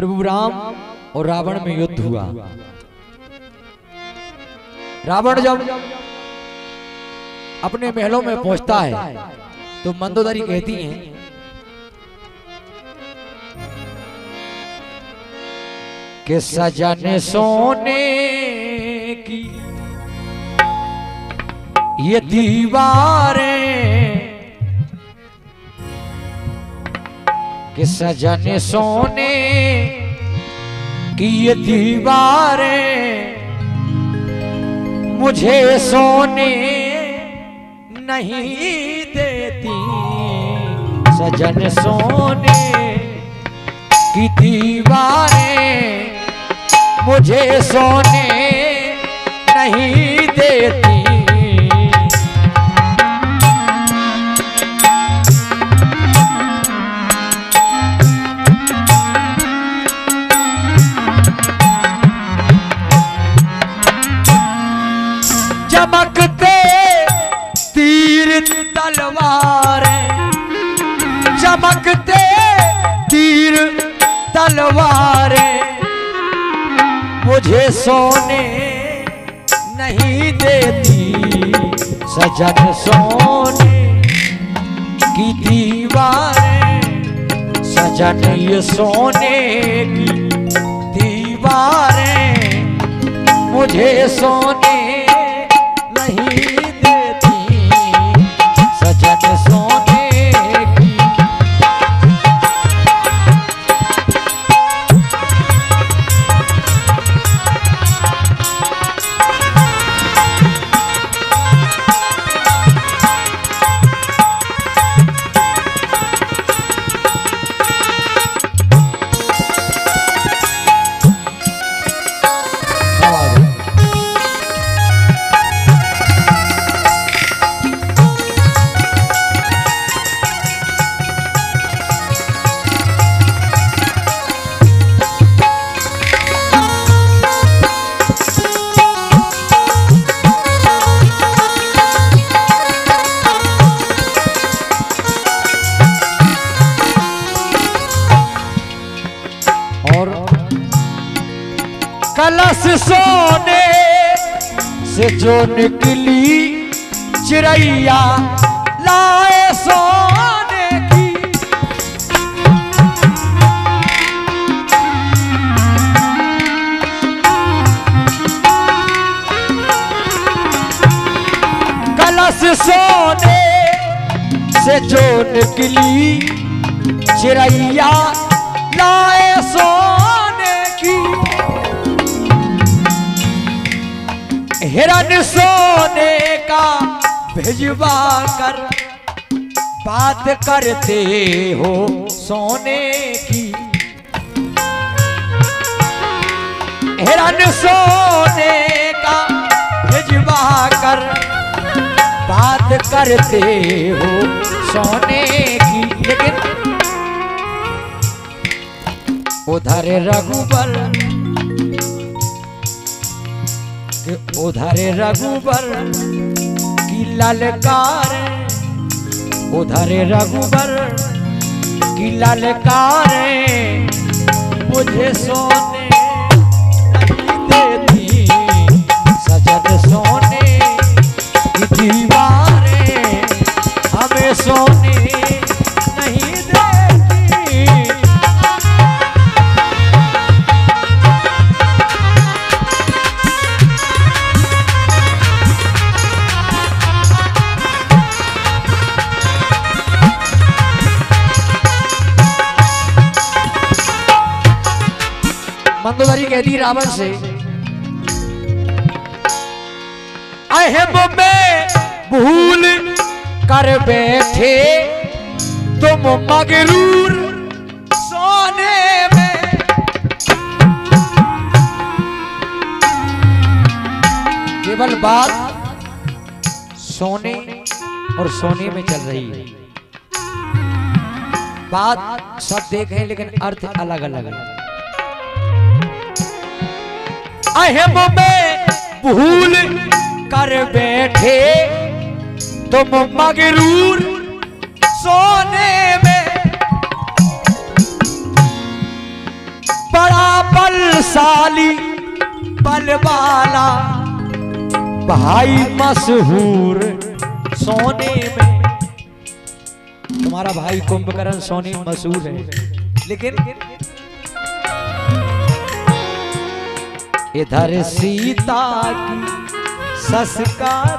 प्रभु राम और रावण में युद्ध हुआ। रावण जब अपने महलों में पहुंचता है तो मंदोदरी कहती हैं, कि सजन सोने की ये दीवारें, कि सजन सोने की ये दीवारें मुझे सोने नहीं देती। सजन सोने की दीवारें मुझे सोने नहीं देती। चमकते तीर तलवारें, चमकते तीर तलवारें मुझे सोने नहीं देती। सजन सोने की दीवारें, सजन ये सोने की दीवारें मुझे सोने नहीं देती। सजन सोने की कलश सोने से जो निकली चिड़ैया लाए सोने की। कलश सोने से जो निकली चिड़ैया लाए सोने की। हिरन सोने का भिजवा कर बात करते हो सोने की। हिरन सोने का भिजवा कर बात करते हो सोने की। लेकिन उधर रघुबर, उधर रघुबर की ललकार, उधर रघुबर की ललकार मुझे सोने नहीं देती। सजन सोने की दीवारें हमें सोने नहीं देती। मंदोदरी कहती रावण से, अहम में भूल कर बैठे तुम मगरूर सोने में। केवल बात सोने और सोने में चल रही है। बात सब देख रहे हैं लेकिन अर्थ अलग अलग है। अहम में भूल कर बैठे तुम मगरूर सोने में। बलशाली बलवाला भाई मशहूर सोने में। तुम्हारा भाई कुंभकर्ण सोने में मशहूर है, लेकिन इधर सीता की ससकार,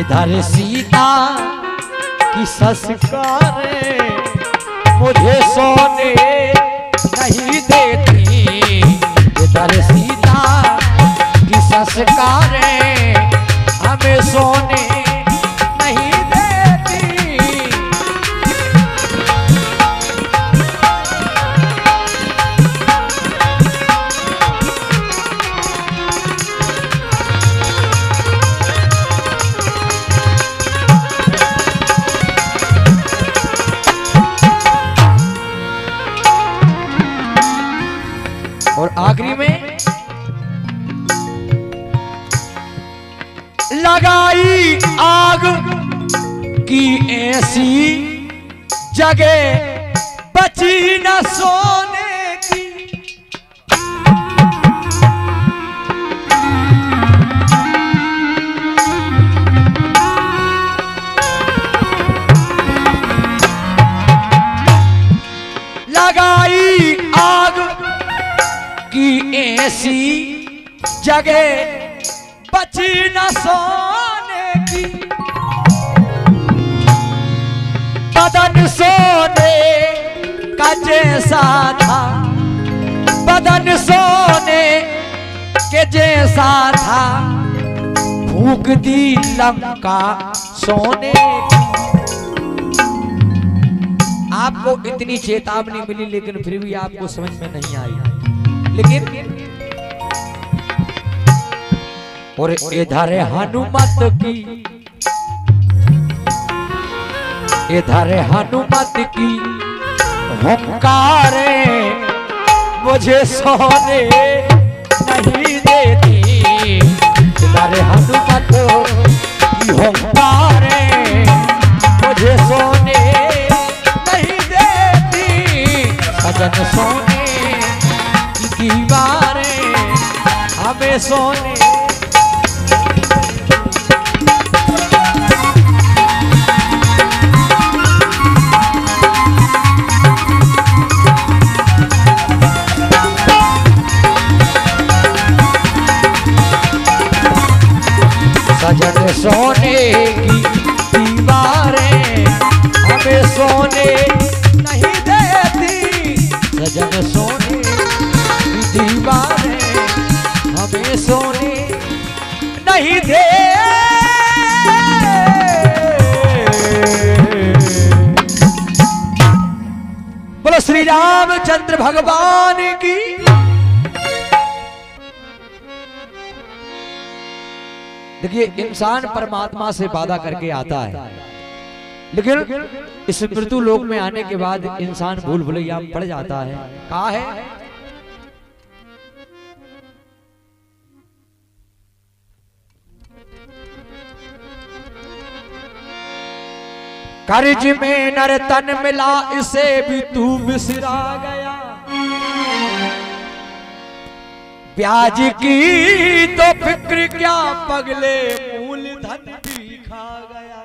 इधर सीता की ससकार मुझे सोने नहीं देती, इधर सीता की ससकार हमें सोने नहीं देती। और आखिरी में लगाई आग की ऐसी जगह बची न सोने की, लगाई आग की ऐसी जगह बची न सोने की, बदन सोने का जैसा था, बदन सोने के जैसा था, फूंक दी लंका सोने की। आपको इतनी चेतावनी मिली लेकिन फिर भी आपको समझ में नहीं आई। लेकिन और इधर हनुमत की, इधर हनुमत की हुंकार मुझे सोने नहीं देती, इधर हनुमत की हुंकार मुझे सोने नहीं देती। सजन सोने की दीवारें हमें सोने सोने की दीवारें हमें सोने नहीं देती, सजन सोने की दीवारें हमें सोने नहीं देती। बोलो श्री रामचंद्र भगवान की। देखिए इंसान परमात्मा से वादा करके आता है, लेकिन इस मृत्यु लोक में आने के बाद इंसान भूल भुलैया में पड़ जाता है। कहा है कर्ज में नर तन मिला इसे भी तू बिसरा गया, ब्याज की तो फिक्र क्या पगले मूलधन भी खा गया।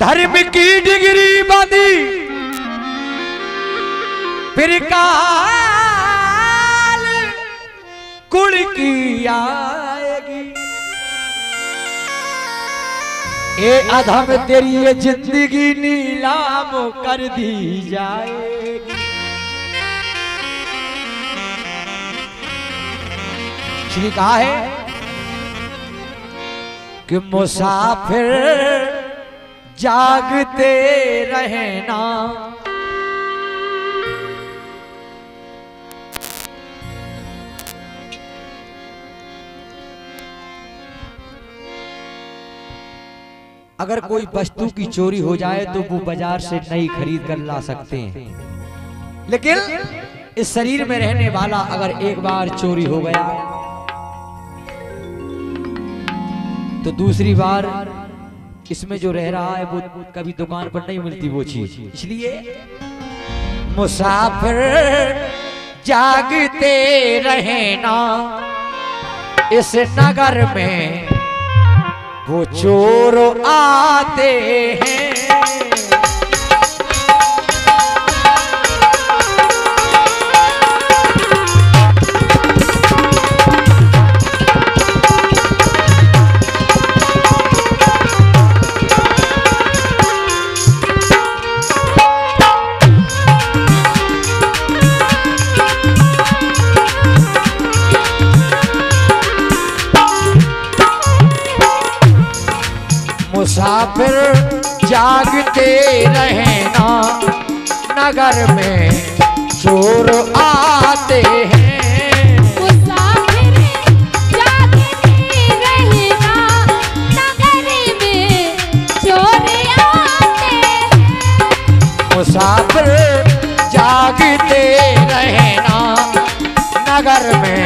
धर्म की डिग्री बांधी फिर काल कुल की आएगी, ए अधम तेरी ये जिंदगी नीलाम कर दी जाएगी। श्री कहा है कि मुसाफिर जागते रहना, अगर कोई वस्तु की चोरी हो जाए तो वो बाजार से नई खरीद कर ला सकते हैं, लेकिन इस शरीर में रहने वाला अगर एक बार चोरी हो गया तो दूसरी बार इसमें जो रह रहा है वो कभी दुकान पर नहीं मिलती वो चीज। इसलिए मुसाफिर जागते रहना इस नगर में वो चोर आते हैं। मुसाफिर जागते रहना नगर में चोर आते हैं। मुसाफिर जागते रहना नगर में चोर आते हैं। मुसाफिर जागते रहना नगर में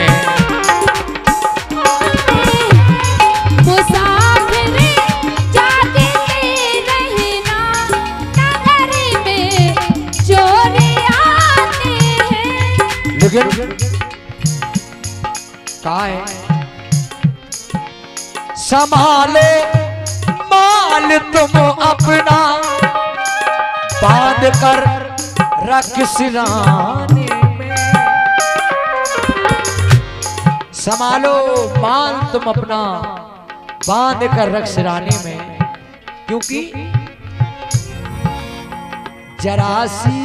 कहा है संभालो माल तुम अपना बांध कर रख सिराने में। संभालो माल तुम अपना बांध कर रख सिराने में, क्योंकि जरासी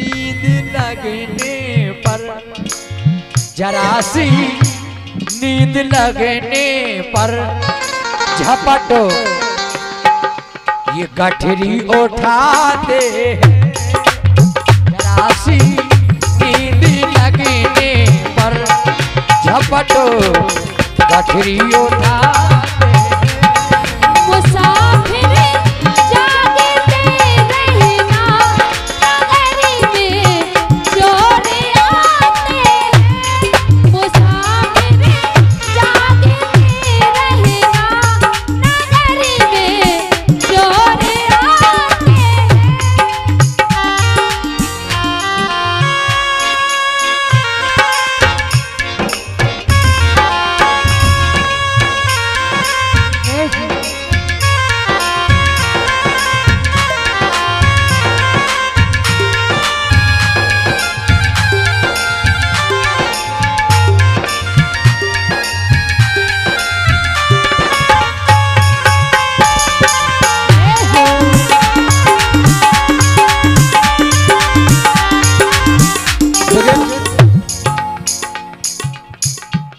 नींद लगने पर, जरासी नींद लगने पर झपट ये गठरी उठाते हैं। जरासी नींद लगने पर झपट गठरी उठाते हैं।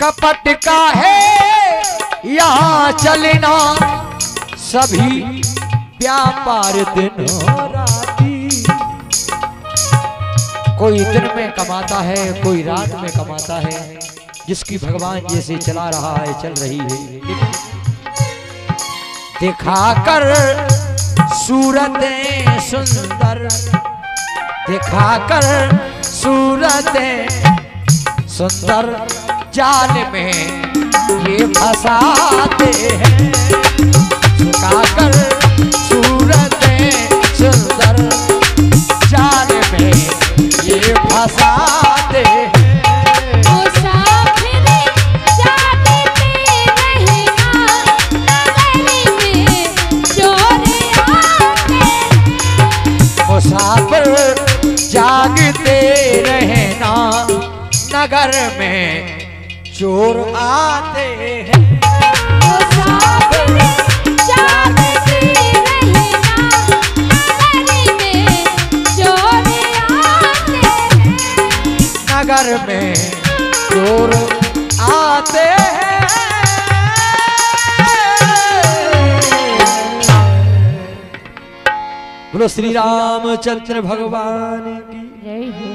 कपट का है यहाँ चलना सभी व्यापार दिनों राती। कोई दिन में कमाता है, कोई रात में कमाता है, जिसकी भगवान जैसे चला रहा है चल रही है। दिखाकर सूरतें सुंदर, दिखाकर सूरतें सुंदर जाल में ये फंसाते हैं। झुकाकर सूरतें सुंदर जाल में ये फंसाते हैं। मुसाफिर जागते रहना नगर में चोर आते हैं। मुसाफिर जागते रहना नगर में चोर आते हैं। नगर में चोर आते हैं। बोलो श्री रामचंद्र भगवान की।